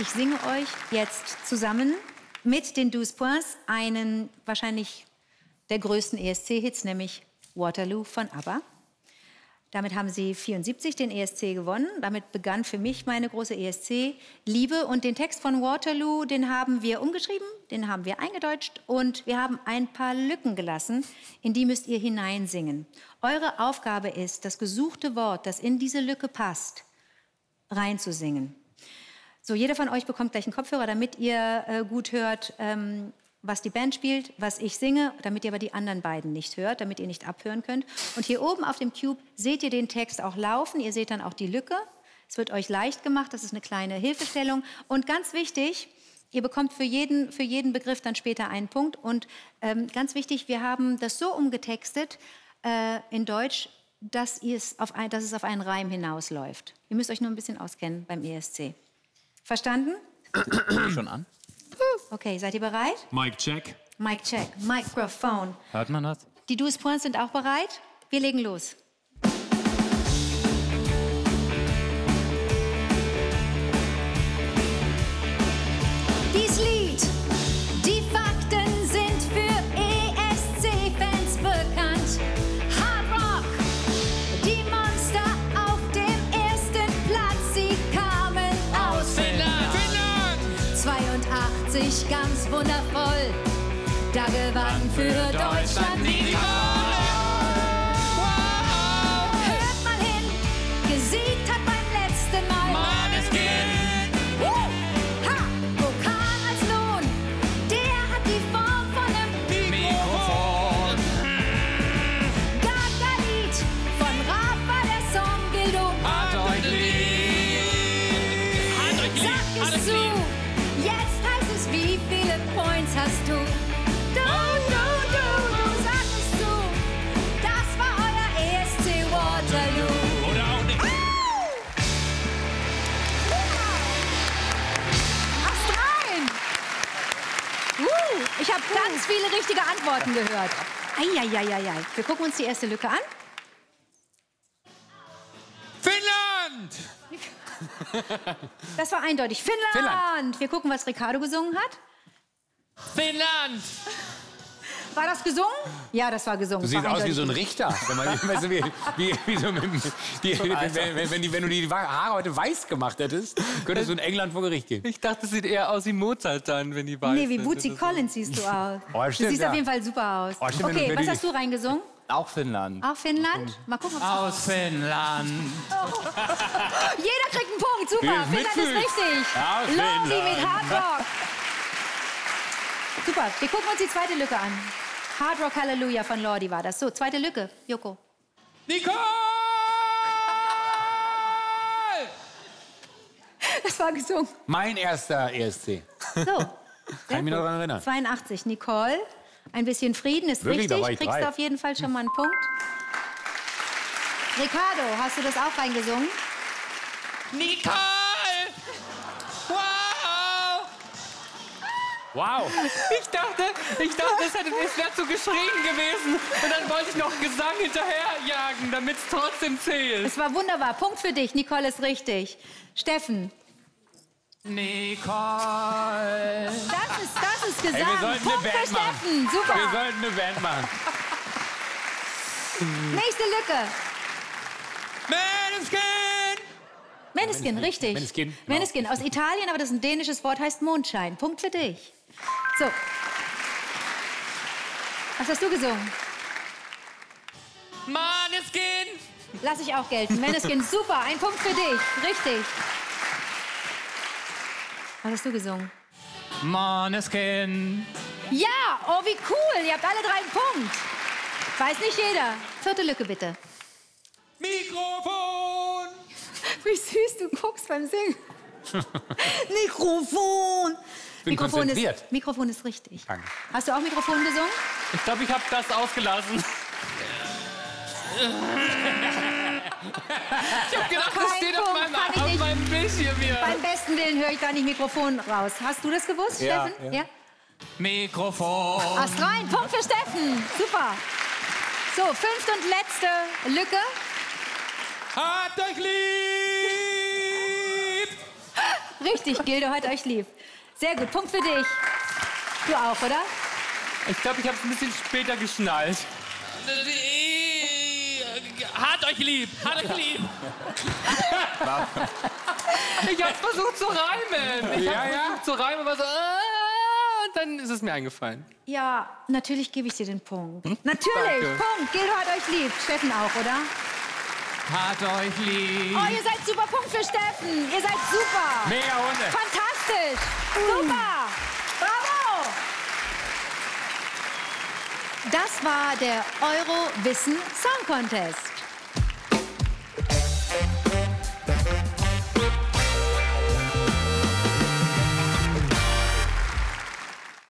Ich singe euch jetzt zusammen mit den Douze Points einen wahrscheinlich der größten ESC-Hits, nämlich Waterloo von ABBA. Damit haben sie 1974 den ESC gewonnen. Damit begann für mich meine große ESC-Liebe. Und den Text von Waterloo, den haben wir umgeschrieben, den haben wir eingedeutscht und wir haben ein paar Lücken gelassen, in die müsst ihr hineinsingen. Eure Aufgabe ist, das gesuchte Wort, das in diese Lücke passt, reinzusingen. So, jeder von euch bekommt gleich einen Kopfhörer, damit ihr gut hört, was die Band spielt, was ich singe, damit ihr aber die anderen beiden nicht hört, damit ihr nicht abhören könnt. Und hier oben auf dem Cube seht ihr den Text auch laufen, ihr seht dann auch die Lücke. Es wird euch leicht gemacht, das ist eine kleine Hilfestellung. Und ganz wichtig, ihr bekommt für jeden Begriff dann später einen Punkt. Und ganz wichtig, wir haben das so umgetextet in Deutsch, dass es auf einen Reim hinausläuft. Ihr müsst euch nur ein bisschen auskennen beim ESC. Verstanden? Schon an. Okay, seid ihr bereit? Mic check. Mic check. Microphone. Hört man das? Die Douze Points sind auch bereit. Wir legen los. Dies Lied, die Fakten sind für ESC-Fans bekannt. Hard Rock, die Monster auf dem ersten Platz, sie kamen aus Finnland. 82, ganz wundervoll, da gewann für Deutschland Nicole. Wow. Hört mal hin, gesiegt hat beim letzten Mal Maneskin. Ha! Vokal als Lohn, der hat die Form von einem Mikrofon. Gaga-Lied von Rafa, der Song Gildo. Hat euch lieb. Sag es zu, jetzt heißt es, wie viele Points hast du? Du, sag es zu, das war euer ESC Waterloo. Oder auch nicht. Hast rein! Ich habe ganz viele richtige Antworten gehört. Eieieiei. Wir gucken uns die erste Lücke an. Finnland! Das war eindeutig. Finnland! Wir gucken, was Riccardo gesungen hat. Finnland! War das gesungen? Ja, das war gesungen. Du siehst aus wie so ein Richter. Wenn du die Haare heute weiß gemacht hättest, könntest du in England vor Gericht gehen. Ich dachte, es sieht eher aus wie Mozart dann, wenn die weiß. Nee, wie Bootsy Collins siehst du aus. Du siehst auf jeden Fall super aus. Okay, was hast du reingesungen? Auch Finnland. Auch Finnland? Mal gucken, ob's aus Finnland. Oh. Jeder kriegt einen Punkt, super. Finnland ist richtig. Lordi mit Hard Rock. Super, wir gucken uns die zweite Lücke an. Hard Rock Hallelujah von Lordi war das. So, zweite Lücke, Joko. Nicole! Das war gesungen. Mein erster ESC. So. Kann ich mich noch daran erinnern. 82, Nicole. Ein bisschen Frieden ist richtig. Kriegst du auf jeden Fall schon mal einen Punkt. Riccardo, hast du das auch reingesungen? Nicole! Wow! Ich dachte, es wäre zu geschrien gewesen. Und dann wollte ich noch Gesang hinterherjagen, damit es trotzdem zählt. Es war wunderbar. Punkt für dich. Nicole ist richtig. Steffen. Nicole. Das ist Gesang. Punkt für Steffen. Super. Wir sollten eine Band machen. Nächste Lücke. Maneskin, richtig. Maneskin aus Italien, aber das ist ein dänisches Wort, heißt Mondschein. Punkt für dich. So. Was hast du gesungen? Maneskin! Lass ich auch gelten. Maneskin, super, ein Punkt für dich. Richtig. Was hast du gesungen? Maneskin! Ja, oh wie cool, ihr habt alle drei einen Punkt. Weiß nicht jeder. Vierte Lücke bitte. Mikrofon! Wie süß du guckst beim Singen. Mikrofon! Mikrofon ist richtig. Danke. Hast du auch Mikrofon gesungen? Ich glaube, ich habe das ausgelassen. Ich habe gedacht, das steht auf meinem Bildschirm hier. Beim besten Willen höre ich da nicht Mikrofon raus. Hast du das gewusst, Steffen? Ja. Mikrofon. Hast rein, Punkt für Steffen. Super. So, fünfte und letzte Lücke. Hat euch lieb! Richtig, Gildo hat euch lieb. Sehr gut, Punkt für dich. Du auch, oder? Ich glaube, ich habe es ein bisschen später geschnallt. Hat euch lieb, hat euch lieb. Ich habe versucht zu reimen. Ich habe versucht zu reimen, aber so... und dann ist es mir eingefallen. Ja, natürlich gebe ich dir den Punkt. Hm? Natürlich, danke. Punkt. Gildo hat euch lieb. Steffen auch, oder? Hat euch lieb. Oh, ihr seid super. Punkt für Steffen. Ihr seid super. Mega Hunde. Fantastisch. Super. Bravo. Das war der Eurowissen Song Contest.